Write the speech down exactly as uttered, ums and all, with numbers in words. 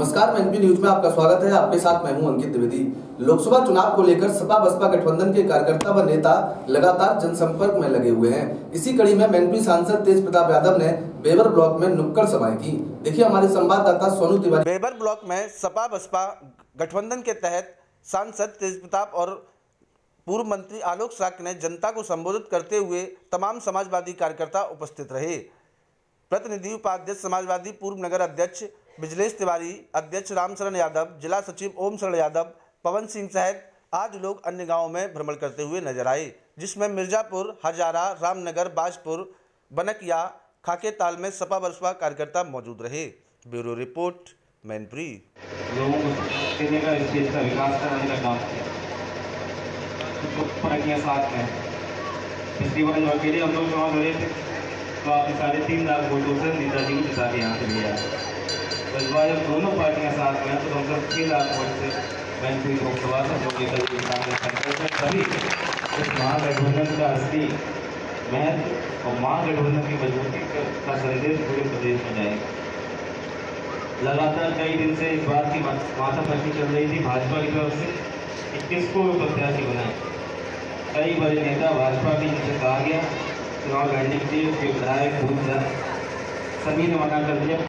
नमस्कार, मैनपुरी न्यूज में आपका स्वागत है। आपके साथ मैं हूं अंकित द्विवेदी। लोकसभा चुनाव को लेकर सपा बसपा गठबंधन के कार्यकर्ता व नेता लगातार जनसंपर्क में लगे हुए हैं। इसी कड़ी में मैनपुरी सांसद तेज प्रताप यादव ने बेवर ब्लॉक में नुक्कड़ सभाएं की। देखिए हमारे संवाददाता सोनू तिवारी। बेवर ब्लॉक में सपा बसपा गठबंधन के तहत सांसद तेज प्रताप और पूर्व मंत्री आलोक साक ने जनता को संबोधित करते हुए तमाम समाजवादी कार्यकर्ता उपस्थित रहे। प्रतिनिधि उपाध्यक्ष समाजवादी पूर्व नगर अध्यक्ष बिजलेश तिवारी, अध्यक्ष रामसरण यादव, जिला सचिव ओम सरन यादव, पवन सिंह सहित आज लोग अन्य गांवों में भ्रमण करते हुए नजर आए, जिसमें मिर्जापुर, हजारा, रामनगर, बाजपुर, बनकिया, खाके ताल में सपा बसपा कार्यकर्ता मौजूद रहे। Bureau report, Mainpuri. लोगों को देने का, इस देश का विकास कराने का काम किया। जब दोनों पार्टियां साथ में तो हम सब छह लाख वोट से मैनपुरी लोकसभा से जो निकल के सामने संकल्प है, तभी इस महागठबंधन का असली महत्व और महागठबंधन की मजबूती का संदेश पूरे प्रदेश में जाएगा। लगातार कई दिन से इस बात की माथापच्ची चल रही थी भाजपा की तरफ से कि किसको प्रत्याशी बनाए। कई बड़े नेता भाजपा की जिनसे कहा गया चुनाव लड़ने के लिए, उसके विधायक सभी ने मना कर दिया।